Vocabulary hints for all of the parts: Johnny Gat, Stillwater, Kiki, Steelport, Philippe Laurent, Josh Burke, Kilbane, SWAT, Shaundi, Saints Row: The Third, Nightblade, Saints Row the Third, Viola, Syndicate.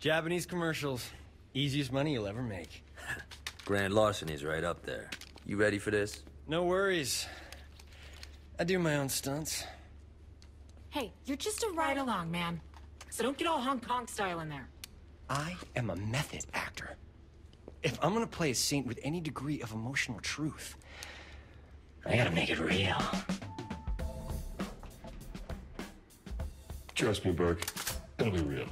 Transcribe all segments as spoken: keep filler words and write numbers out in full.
Japanese commercials. Easiest money you'll ever make. Grand larceny's right up there. You ready for this? No worries. I do my own stunts. Hey, you're just a ride-along, man. So don't get all Hong Kong style in there. I am a method actor. If I'm gonna play a saint with any degree of emotional truth, I gotta make it real. Trust me, Burke. It'll be real.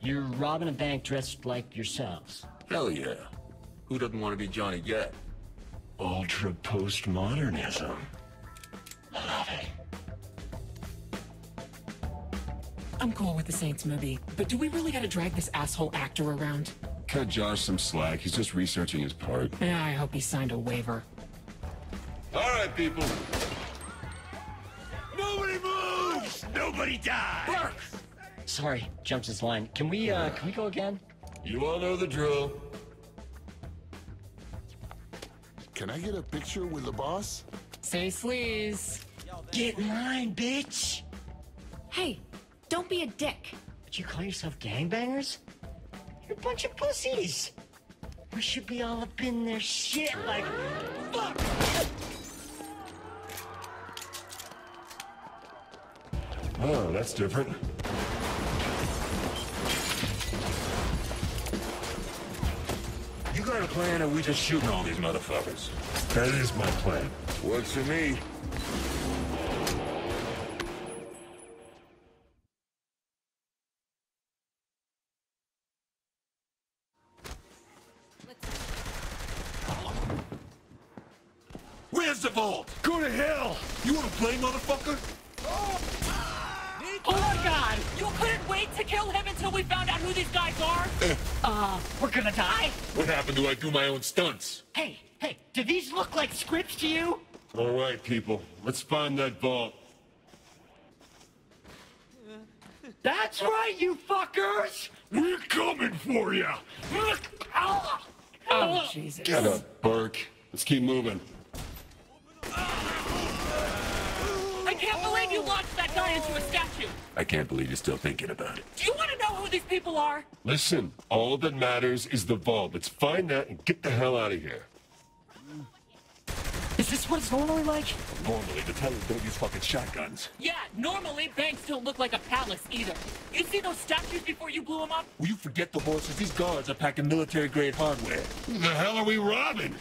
You're robbing a bank dressed like yourselves. Hell yeah. Who doesn't want to be Johnny Gat? Ultra postmodernism. I love it. I'm cool with the Saints movie, but do we really gotta drag this asshole actor around? Cut Josh some slack. He's just researching his part. Yeah, I hope he signed a waiver. All right, people. Nobody moves! Nobody dies! Burke! Sorry, jumps his line. Can we, uh, can we go again? You all know the drill. Can I get a picture with the boss? Say sleaze. Get in line, bitch! Hey, don't be a dick. But you call yourself gangbangers? You're a bunch of pussies. We should be all up in their shit like... Fuck! Oh, that's different. You got a plan or we just shooting all these motherfuckers? That is my plan. Works for me. Where's the vault? Go to hell! You wanna play, motherfucker? Oh my god! You couldn't wait to kill him until we found out who these guys are? uh, we're gonna die? What happened do I do my own stunts? Hey, hey, do these look like scripts to you? Alright, people. Let's find that vault. That's right, you fuckers! We're coming for you! Oh, oh, Jesus. Get up, Burke. Let's keep moving. I can't believe you launched that guy into a statue! I can't believe you're still thinking about it. Do you want to know who these people are? Listen, all that matters is the vault. Let's find that and get the hell out of here. Is this what it's normally like? Normally, the tellers don't use fucking shotguns. Yeah, normally banks don't look like a palace either. You see those statues before you blew them up? Will you forget the horses? These guards are packing military-grade hardware. Who the hell are we robbing?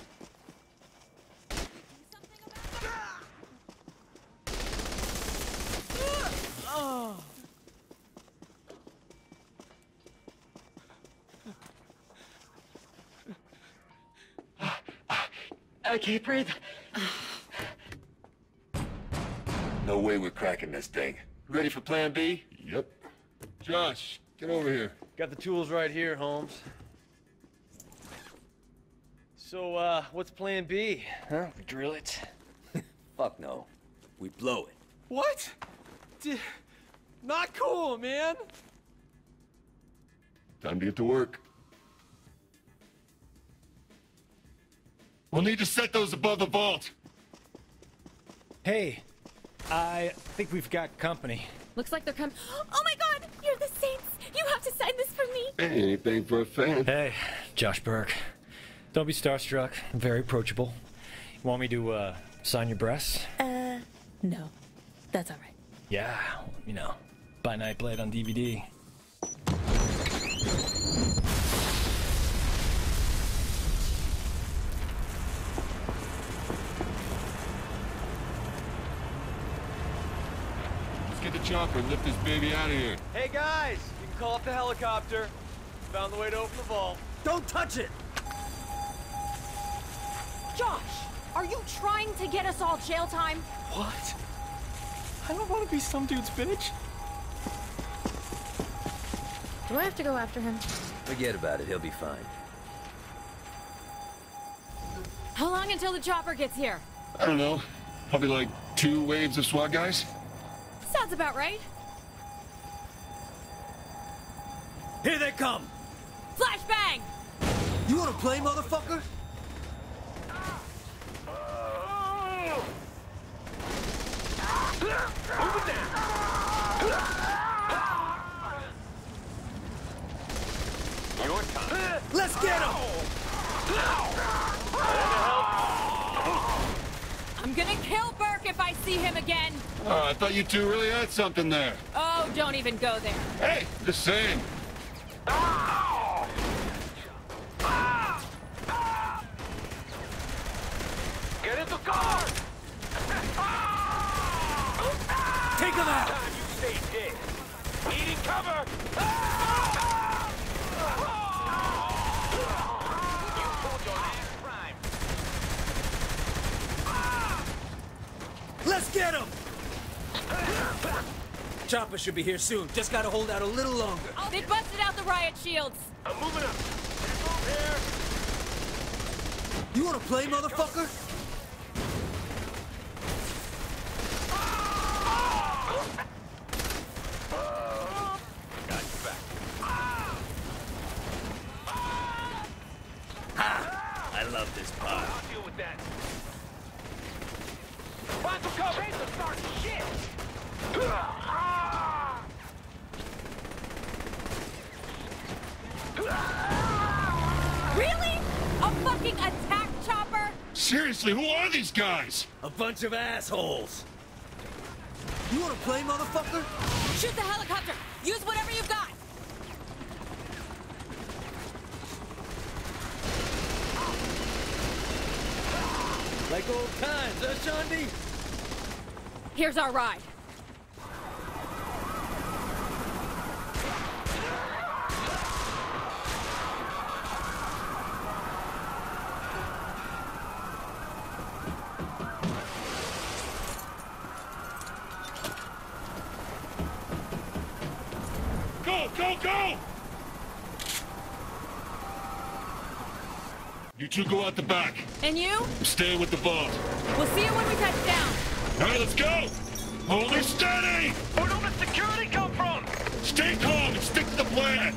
I can't breathe. No way we're cracking this thing. Ready for plan B? Yep. Josh, get over here. Got the tools right here, Holmes. So, uh, what's plan B? Huh? We drill it? Fuck no. We blow it. What? D- Not cool, man. Time to get to work. We'll need to set those above the vault. Hey, I think we've got company. Looks like they're coming. Oh my god, you're the Saints. You have to sign this for me. Hey, anything for a fan. Hey, Josh Burke. Don't be starstruck. I'm very approachable. You want me to uh, sign your breasts? Uh, no. That's all right. Yeah, you know, buy Nightblade on D V D. Chopper, lift this baby out of here. Hey guys, you can call up the helicopter. Found the way to open the vault. Don't touch it! Josh, are you trying to get us all jail time? What? I don't want to be some dude's bitch. Do I have to go after him? Forget about it, he'll be fine. How long until the chopper gets here? I don't know. Probably like two waves of SWAT guys. Sounds about right. Here they come! Flashbang! You wanna play, motherfucker? Over there! Let's get him! I'm gonna kill Burke if I see him again. Oh, I thought you two really had something there. Oh, don't even go there. Hey, the same. Get in the car! Take him out! You stay dead. Needing cover! You pulled your last crime. Let's get him! Chopper should be here soon. Just gotta hold out a little longer. They busted out the riot shields. I'm moving up. You wanna play, motherfucker? Who are these guys? A bunch of assholes. You wanna play, motherfucker? Shoot the helicopter. Use whatever you've got. Like old times, huh, Shaundi? Here's our ride. You go out the back. And you? I'm staying with the vault. We'll see you when we touch down. All right, let's go. Hold her steady. Where did all the security come from? Stay calm and stick to the plan.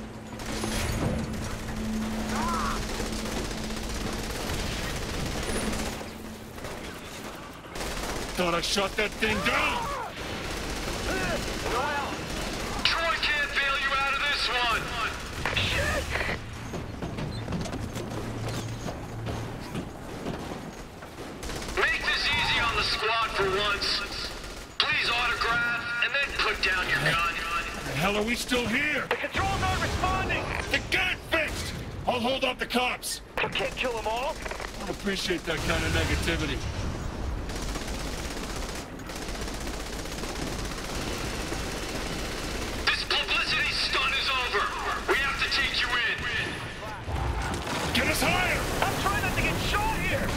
Thought I shot that thing down. Well, Troy can't bail you out of this one. Shit. The squad for once. Please autograph and then put down your gun. The hell are we still here? The control's not responding. They got it fixed. I'll hold off the cops. You can't kill them all. I don't appreciate that kind of negativity. This publicity stunt is over. We have to take you in. Get us higher. I'm trying not to get shot here.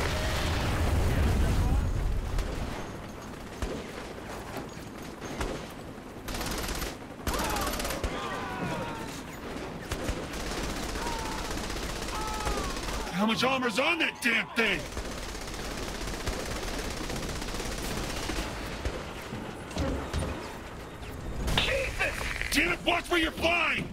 How much armor's on that damn thing? Jesus! Damn it, watch where you're flying!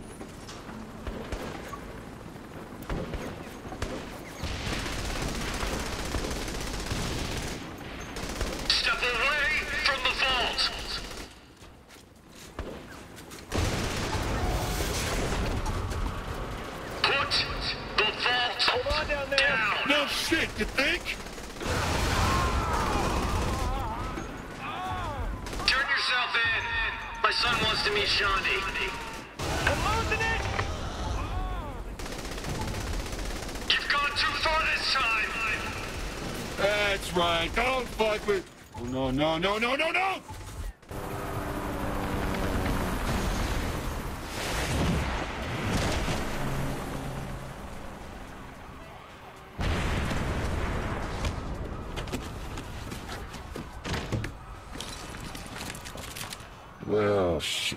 Step away from the vault! Shit, you think? Turn yourself in. My son wants to meet Shaundi. I'm losing it! You've gone too far this time. That's right. Don't fuck with... Oh, no, no, no, no, no, no! Well, shit.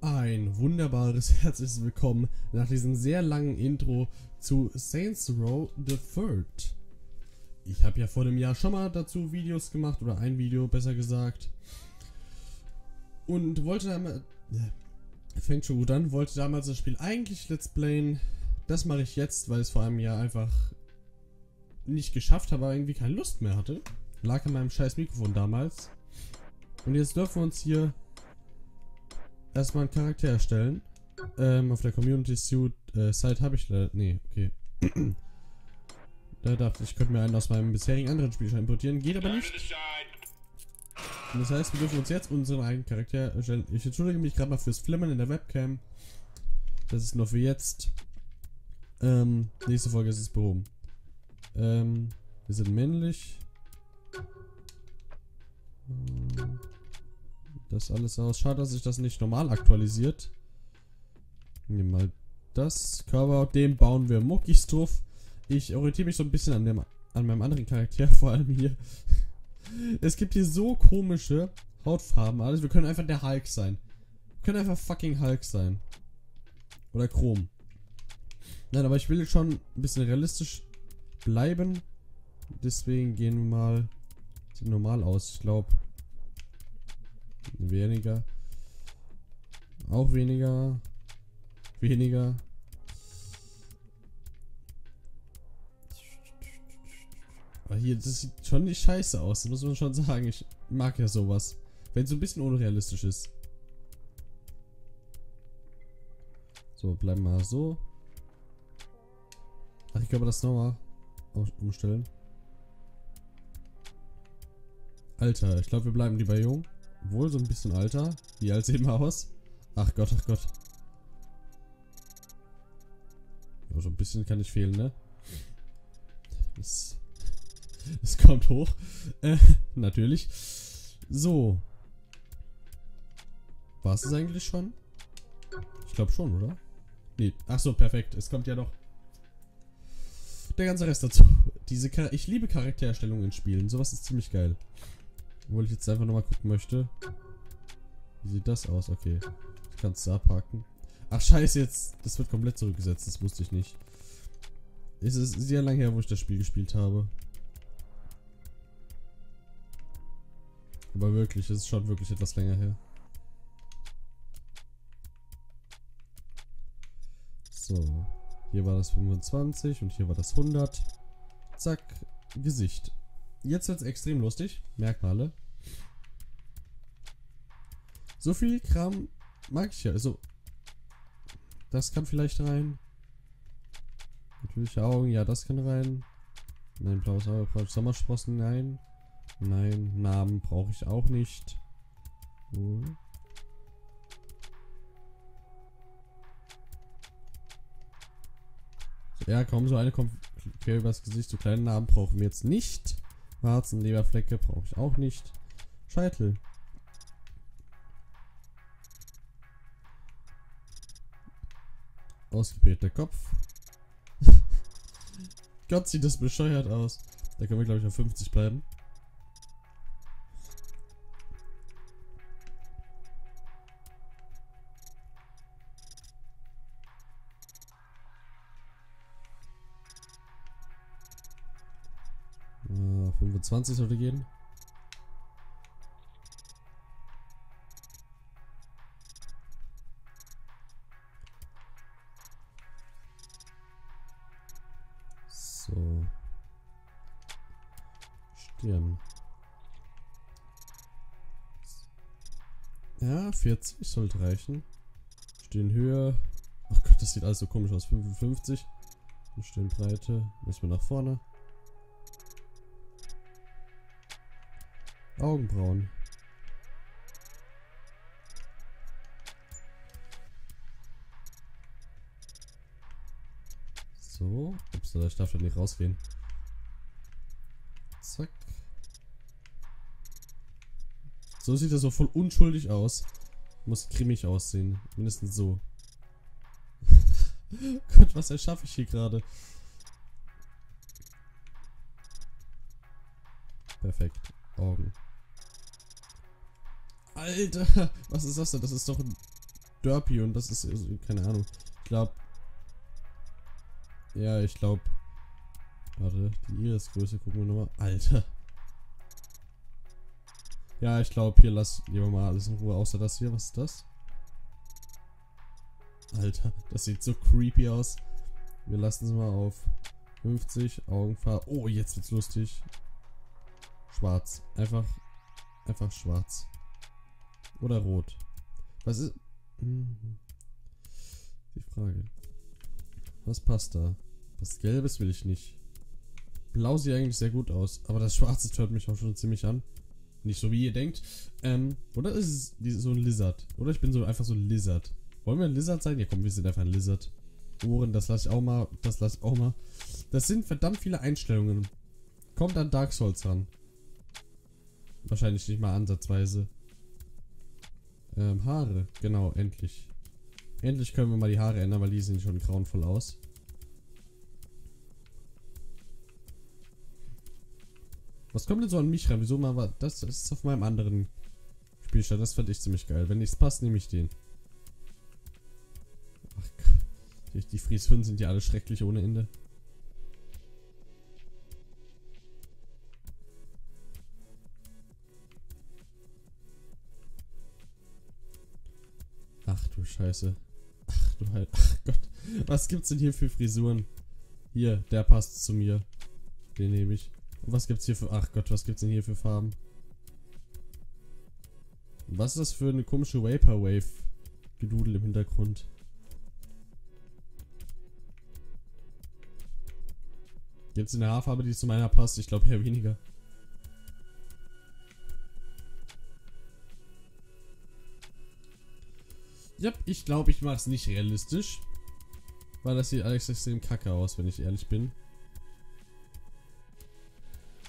Ein wunderbares herzliches Willkommen nach diesem sehr langen Intro zu Saints Row the Third. Ich habe ja vor dem Jahr schon mal dazu Videos gemacht, oder ein Video besser gesagt. Und wollte damals... Äh, fängt schon gut an. Wollte damals das Spiel eigentlich Let's Playen. Das mache ich jetzt, weil ich es vor einem Jahr einfach nicht geschafft habe, aber irgendwie keine Lust mehr hatte. Lag an meinem scheiß Mikrofon damals. Und jetzt dürfen wir uns hier erstmal einen Charakter erstellen. Ähm, auf der Community Suit äh, Site habe ich leider... Nee, okay. Da dachte ich, ich könnte mir einen aus meinem bisherigen anderen Spiel schon importieren. Geht aber nicht. Und das heißt, wir dürfen uns jetzt unseren eigenen Charakter erstellen. Ich entschuldige mich gerade mal fürs Flimmern in der Webcam. Das ist nur für jetzt. Ähm, nächste Folge ist es behoben. Ähm, wir sind männlich. Das alles aus. Schade, dass sich das nicht normal aktualisiert. Nehmen wir mal das Cover. Den bauen wir muckis drauf. Ich orientiere mich so ein bisschen an, dem, an meinem anderen Charakter, vor allem hier. Es gibt hier so komische Hautfarben, alles. Wir können einfach der Hulk sein. Wir können einfach fucking Hulk sein. Oder Chrom. Nein, aber ich will schon ein bisschen realistisch bleiben. Deswegen gehen wir mal... Sieht normal aus, ich glaube. Weniger. Auch weniger. Weniger. Aber hier, das sieht schon nicht scheiße aus, das muss man schon sagen. Ich mag ja sowas. Wenn es so ein bisschen unrealistisch ist. So, bleiben wir so. Ach, ich kann aber das nochmal umstellen. Alter, ich glaube, wir bleiben lieber jung. Obwohl, so ein bisschen alter. Wie alt sehen wir aus? Ach Gott, ach Gott. Ja, so ein bisschen kann nicht fehlen, ne? Das... Es kommt hoch. Äh, natürlich. So. War es das eigentlich schon? Ich glaube schon, oder? Nee. Achso, perfekt. Es kommt ja noch der ganze Rest dazu. Diese Char ich liebe Charaktererstellung in Spielen. Sowas ist ziemlich geil. Obwohl ich jetzt einfach nochmal gucken möchte. Wie sieht das aus? Okay. Ich kann es abhaken. Ach, scheiße, jetzt. Das wird komplett zurückgesetzt. Das wusste ich nicht. Es ist sehr lange her, wo ich das Spiel gespielt habe. Aber wirklich, es ist schon wirklich etwas länger her. So, hier war das fünfundzwanzig und hier war das hundert. Zack, Gesicht. Jetzt wird's extrem lustig. Merkmale. So viel Kram mag ich ja. Also, das kann vielleicht rein. Natürliche Augen, ja, das kann rein. Nein, blaues Auge, Sommersprossen, nein. Nein, Namen brauche ich auch nicht. So. So, ja, kaum so eine kommt quer übers Gesicht. So kleine Namen brauchen wir jetzt nicht. Warzen, Leberflecke brauche ich auch nicht. Scheitel. Ausgebreiteter Kopf. Gott, sieht das bescheuert aus. Da können wir, glaube ich, auf fünfzig bleiben. fünfundzwanzig sollte gehen. So. Stirn. Ja, vierzig sollte reichen. Stirnhöhe. Oh Gott, das sieht alles so komisch aus. fünfundfünfzig. Stirnbreite. Müssen wir nach vorne. Augenbrauen. So. Ups, ich darf da nicht rausgehen. Zack. So sieht das so voll unschuldig aus. Muss grimmig aussehen. Mindestens so. Gott, was erschaffe ich hier gerade? Perfekt. Augen. Alter, was ist das denn? Das ist doch ein Derpy und das ist, keine Ahnung. Ich glaube, ja, ich glaube, warte, die Irisgröße gucken wir nochmal. Alter. Ja, ich glaube, hier lassen wir mal alles in Ruhe, außer das hier. Was ist das? Alter, das sieht so creepy aus. Wir lassen es mal auf fünfzig, Augenfarbe. Oh, jetzt wird's lustig. Schwarz. Einfach, einfach schwarz. Oder rot. Was ist... Die Frage. Was passt da? Was Gelbes will ich nicht. Blau sieht eigentlich sehr gut aus, aber das Schwarze hört mich auch schon ziemlich an. Nicht so wie ihr denkt. Ähm, oder ist es so ein Lizard? Oder ich bin so einfach so ein Lizard. Wollen wir ein Lizard sein? Ja komm, wir sind einfach ein Lizard. Ohren, das lasse ich auch mal. Das lasse ich auch mal. Das sind verdammt viele Einstellungen. Kommt an Dark Souls ran. Wahrscheinlich nicht mal ansatzweise. Ähm, Haare. Genau, endlich. Endlich können wir mal die Haare ändern, weil die sehen schon grauenvoll aus. Was kommt denn so an mich ran? Wieso mal war das? Das ist auf meinem anderen Spielstand. Das fand ich ziemlich geil. Wenn nichts passt, nehme ich den. Ach Gott. Die, die Fries fünf sind ja alle schrecklich ohne Ende. Ach du Scheiße. Ach du halt. Ach Gott. Was gibt's denn hier für Frisuren? Hier, der passt zu mir. Den nehme ich. Was gibt's hier für... Ach Gott, was gibt's denn hier für Farben? Was ist das für eine komische Vaporwave-Gedudel im Hintergrund? Gibt's eine Haarfarbe, die zu meiner passt? Ich glaube eher weniger. Yep, ich glaube, ich mache es nicht realistisch. Weil das sieht alles extrem kacke aus, wenn ich ehrlich bin.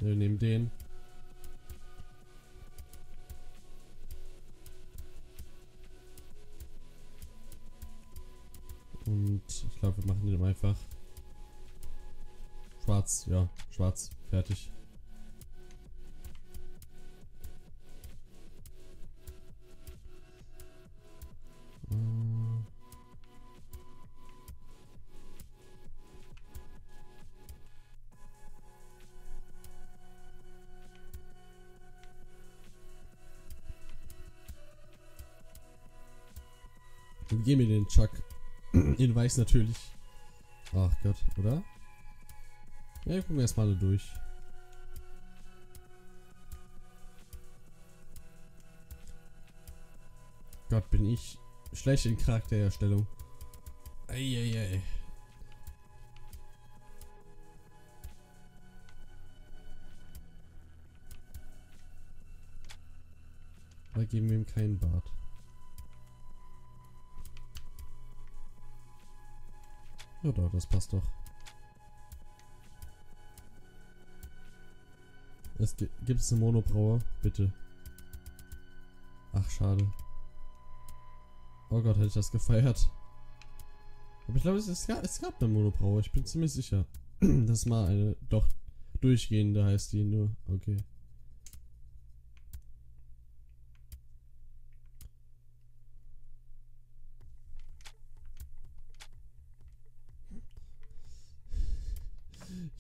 Wir nehmen den. Und ich glaube, wir machen den einfach schwarz, ja, schwarz, fertig. Geh mir den Chuck. Den weiß natürlich. Ach Gott, oder? Ja, wir gucken erstmal durch. Gott, bin ich schlecht in Charakterherstellung. Eieiei. Da geben wir ihm keinen Bart. Ja, doch, das passt doch. Es gibt es eine Monobraue, bitte. Ach, schade. Oh Gott, hätte ich das gefeiert. Aber ich glaube, es, es, gab, es gab eine Monobraue, ich bin ziemlich sicher. Das mal eine, doch, durchgehende heißt die nur. Okay.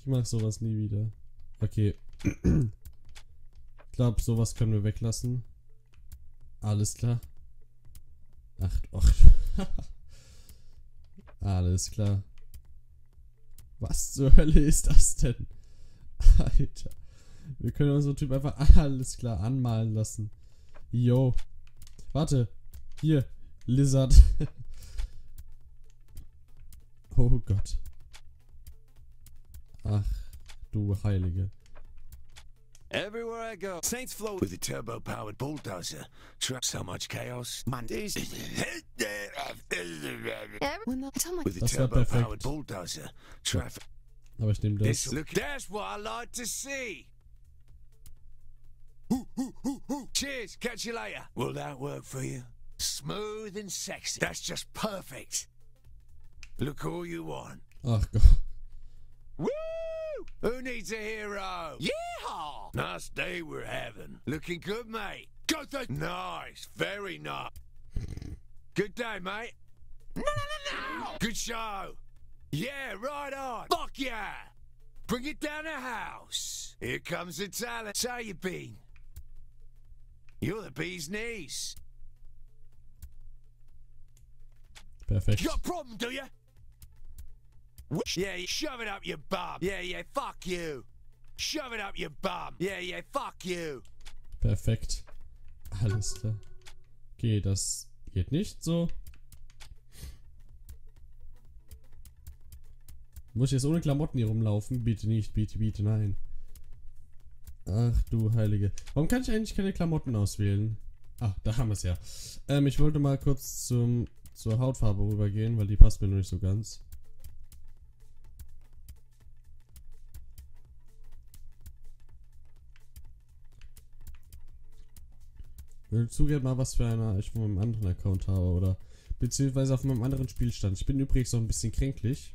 Ich mach sowas nie wieder. Okay. Ich glaube, sowas können wir weglassen. Alles klar. Ach, och. Alles klar. Was zur Hölle ist das denn? Alter. Wir können unseren Typ einfach alles klar anmalen lassen. Yo. Warte. Hier. Lizard. Oh Gott. Ach, du Heilige. Everywhere I go, Saints flow with a turbo-powered bulldozer. Trap so much chaos. Mondays. With a turbo-powered bulldozer. Traffic. Aber ich nehme das. That's what I like to see. Hoo, hoo, hoo, hoo. Cheers, catch you later. Will that work for you? Smooth and sexy. That's just perfect. Look all you want. Ach Gott. Woo! Who needs a hero? Yeehaw! Nice day we're having. Looking good, mate. Good day. Nice. Very nice. Good day, mate. No, no, no, no! Good show. Yeah, right on. Fuck yeah! Bring it down the house. Here comes the talent. How you been? You're the bee's knees. Perfect. You got a problem, do you? Yeah, you shove it up your bum. Yeah, yeah, fuck you. Shove it up your bum. Yeah, yeah, fuck you. Perfekt. Alles klar. Okay, das geht nicht so. Muss ich jetzt ohne Klamotten hier rumlaufen? Bitte nicht, bitte, bitte, nein. Ach du Heilige. Warum kann ich eigentlich keine Klamotten auswählen? Ah, da haben wir es ja. Ähm, ich wollte mal kurz zum, zur Hautfarbe rübergehen, weil die passt mir noch nicht so ganz. Ich will zugeben mal, was für einer ich von meinem anderen Account habe, oder beziehungsweise auf meinem anderen Spielstand. Ich bin übrigens noch ein bisschen kränklich.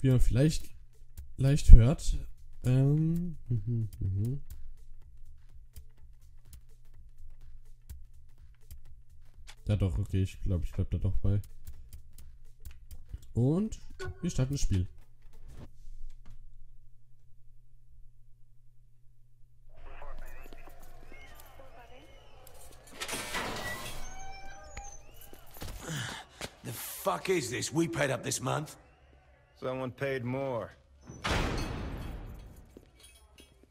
Wie man vielleicht leicht hört. Ähm, mh, mh. Ja doch, okay, ich glaube, ich bleib da doch bei. Und wir starten das Spiel. Fuck is this? We paid up this month. Someone paid more.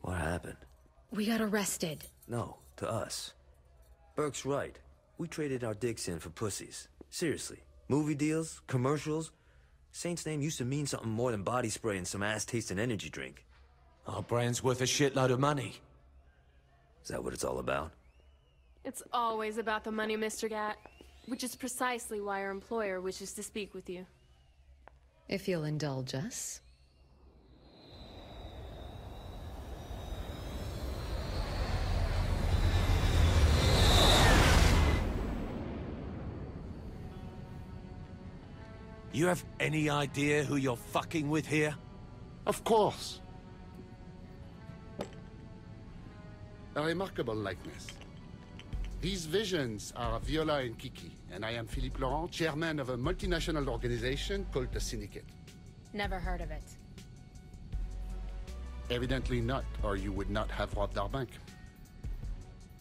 What happened? We got arrested. No, to us. Burke's right. We traded our dicks in for pussies. Seriously. Movie deals, commercials. Saint's name used to mean something more than body spray and some ass-tasting energy drink. Our brand's worth a shitload of money. Is that what it's all about? It's always about the money, Mister Gat. Which is precisely why our employer wishes to speak with you. If you'll indulge us. You have any idea who you're fucking with here? Of course. A remarkable likeness. These visions are Viola and Kiki, and I am Philippe Laurent, chairman of a multinational organization called the Syndicate. Never heard of it. Evidently not, or you would not have robbed our bank.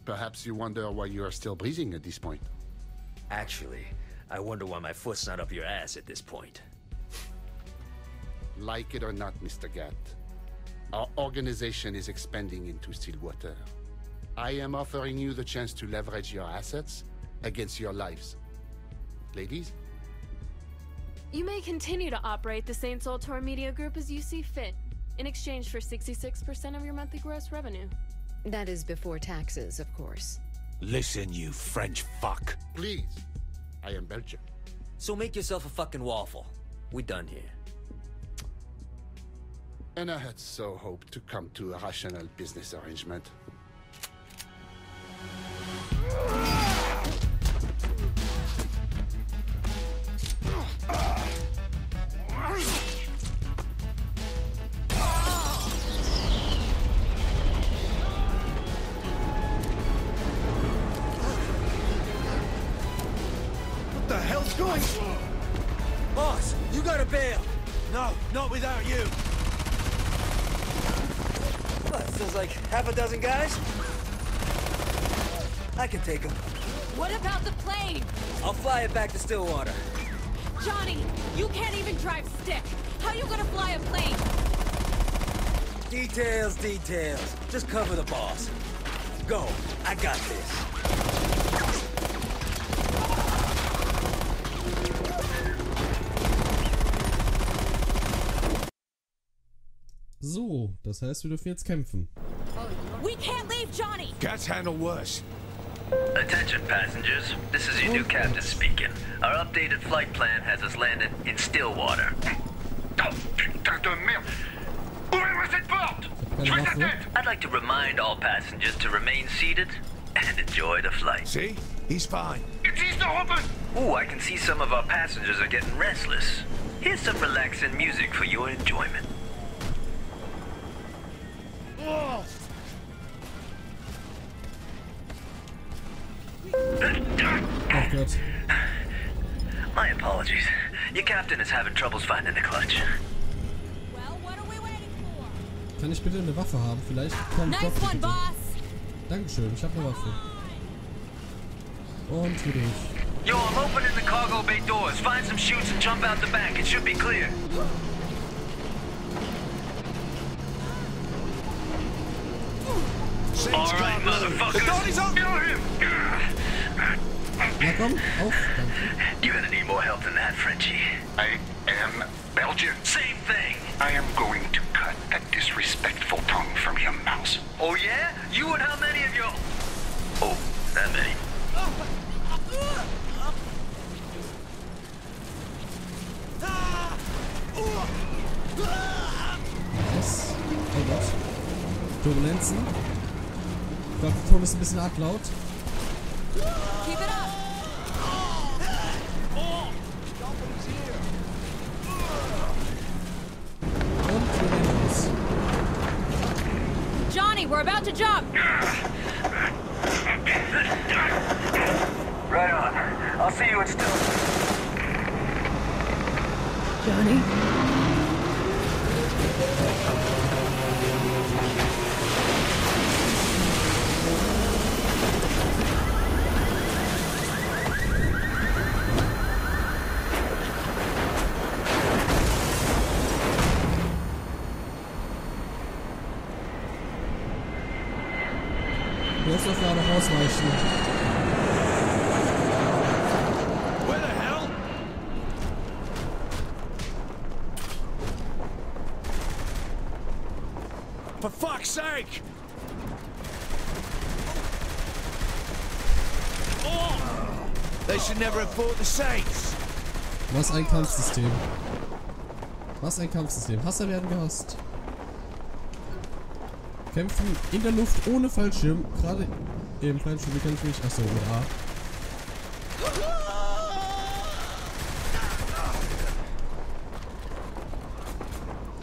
Perhaps you wonder why you are still breathing at this point. Actually, I wonder why my foot's not up your ass at this point. Like it or not, Mister Gat, our organization is expanding into Stillwater. I am offering you the chance to leverage your assets against your lives. Ladies? You may continue to operate the Saints Row the Third Media Group as you see fit, in exchange for sixty-six percent of your monthly gross revenue. That is before taxes, of course. Listen, you French fuck. Please. I am Belgian. So make yourself a fucking waffle. We're done here. And I had so hoped to come to a rational business arrangement. What the hell's going on? Boss, you gotta bail. No, not without you. What, there's like half a dozen guys? I can take him. What about the plane? I'll fly it back to Stillwater. Johnny, you can't even drive stick. How are you gonna fly a plane? Details, details. Just cover the boss. Go. I got this. So, das heißt, wir dürfen jetzt kämpfen. We can't leave, Johnny. Gats handle worse. Attention passengers, this is your new captain speaking. Our updated flight plan has us landed in Stillwater. Oh, putain de merde! Ouvrez-moi cette porte! Je veux sa tête! I'd like to remind all passengers to remain seated and enjoy the flight. See? He's fine. It's Easter open! Ooh, I can see some of our passengers are getting restless. Here's some relaxing music for your enjoyment. Whoa. Oh, God. My apologies. Your captain is having troubles finding the clutch. Well, what are we waiting for? Kann ich bitte eine Waffe haben? Vielleicht kommt nice one, boss. Dankeschön, ich habe eine Waffe. Und für dich. Yo, I'm opening the cargo bay doors. Find some chutes and jump out the back. It should be clear. Alright, motherfucker. Kill him. Na komm, auf, danke. You're gonna need more help than that, Frenchie. I am Belgian. Same thing. I am going to cut that disrespectful tongue from your mouth. Oh yeah? You and how many of your... Oh, that many. Nice. Oh Gott. Turbulenzen. Ich glaube, der Turm ist ein bisschen arg laut. Keep it up. Johnny, we're about to jump. Right on. I'll see you in Stillwater. Johnny. Jetzt auf gerade ausweichen. For fuck's sake! Oh. They should never have fought the Saints. Was ein Kampfsystem. Was ein Kampfsystem. Hasser werden gehasst. Kämpfen in der Luft ohne Fallschirm. Gerade im Fallschirm bekämpfe ich. Achso, mit A.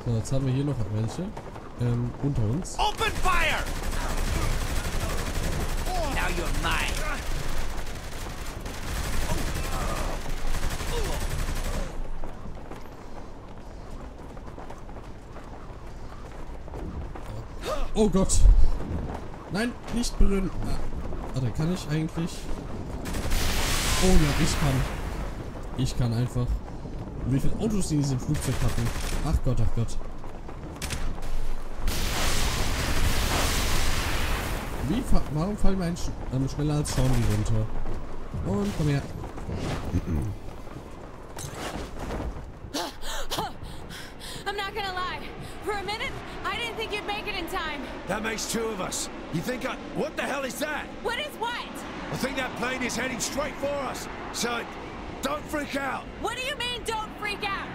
So, jetzt haben wir hier noch welche. Ähm, unter uns. Open fire! Now you're mine. Oh Gott. Nein, nicht berühren. Ah, warte, kann ich eigentlich? Oh ja, ich kann. Ich kann einfach. Wie viele Autos die in diesem Flugzeug hatten? Ach Gott, ach Gott. Wie fa warum fallen wir sch ähm, schneller als Shaundi runter? Und komm her. I'm not gonna lie. For a minute, I didn't think you'd make it in time. That makes two of us. You think I... What the hell is that? What is what? I think that plane is heading straight for us. So, don't freak out. What do you mean, don't freak out?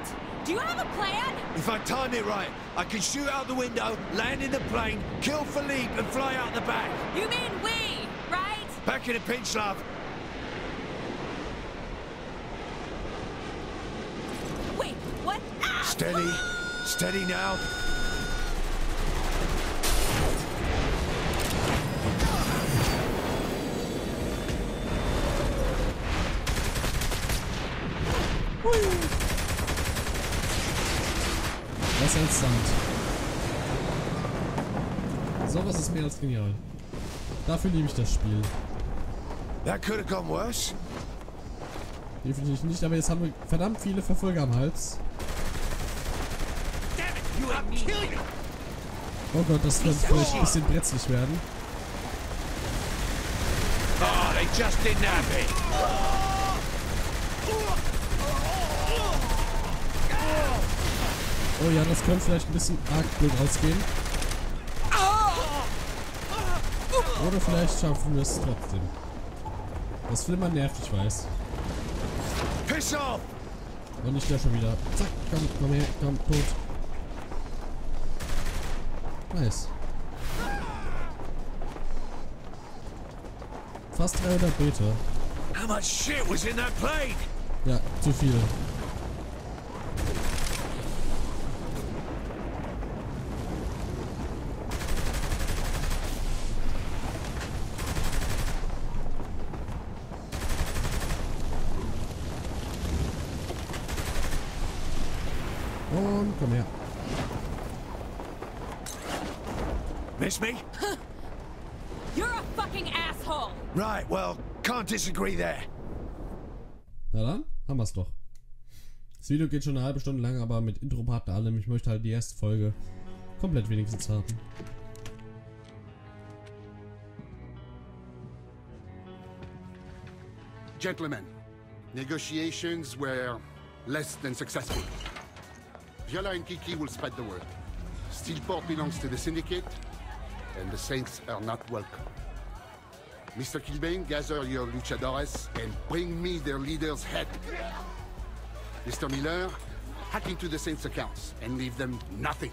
Do you have a plan? If I time it right, I can shoot out the window, land in the plane, kill Philippe, and fly out the back. You mean we, right? Back in a pinch, love. Wait, what? Ah! Steady. Steady now. Das ist ein Stunt. Sowas ist mehr als genial. Dafür liebe ich das Spiel. That could have gone worse. Definitiv nicht, aber jetzt haben wir verdammt viele Verfolger am Hals. Oh Gott, das wird vielleicht ein bisschen brenzlig werden. Oh, they just didn't have it. Oh ja, das könnte vielleicht ein bisschen arg blöd ausgehen. Oder vielleicht schaffen wir es trotzdem. Das Flimmern nervt, ich weiß. Und ich da schon wieder. Zack, komm, komm her, komm, tot. Nice. Fast dreihundert Meter. Ja, zu viel. Komm her. Miss me? You're a fucking asshole. Right, well, can't disagree there. Na dann, haben wir's doch. Das Video geht schon eine halbe Stunde lang, aber mit Intro-Part da allem. Ich möchte halt die erste Folge komplett wenigstens haben. Gentlemen, negotiations were less than successful. Viola and Kiki will spread the word. Steelport belongs to the Syndicate, and the Saints are not welcome. Mister Kilbane, gather your luchadores and bring me their leader's head. Mister Miller, hack into the Saints' accounts and leave them nothing.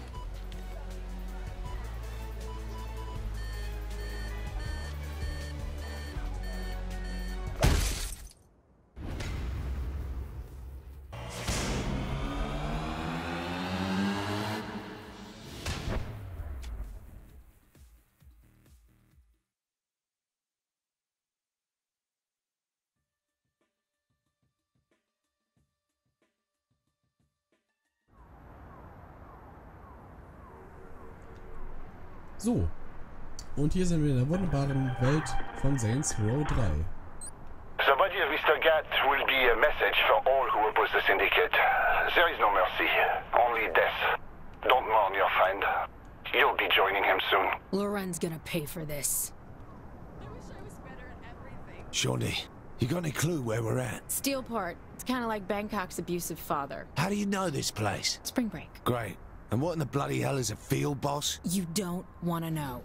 So, und hier sind wir in der wunderbaren Welt von Saints Row drei. Somebody of Mister Gat will be a message for all who oppose the Syndicate. There is no mercy, only death. Don't mourn your friend. You'll be joining him soon. Laurent's gonna pay for this. I wish I was better at everything. Shaundi, you got any clue where we're at? Steelport. It's kind of like Bangkok's abusive father. How do you know this place? Spring break. Great. And what in the bloody hell is a field, boss? You don't want to know.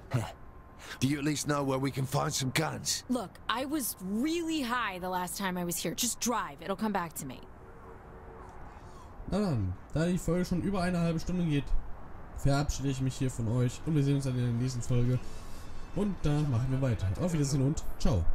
Do you at least know where we can find some guns? Look, I was really high the last time I was here. Just drive, it'll come back to me. Na dann, da die Folge schon über eine halbe Stunde geht, verabschiede ich mich hier von euch. Und wir sehen uns dann in der nächsten Folge. Und da machen wir weiter. Auf Wiedersehen und ciao.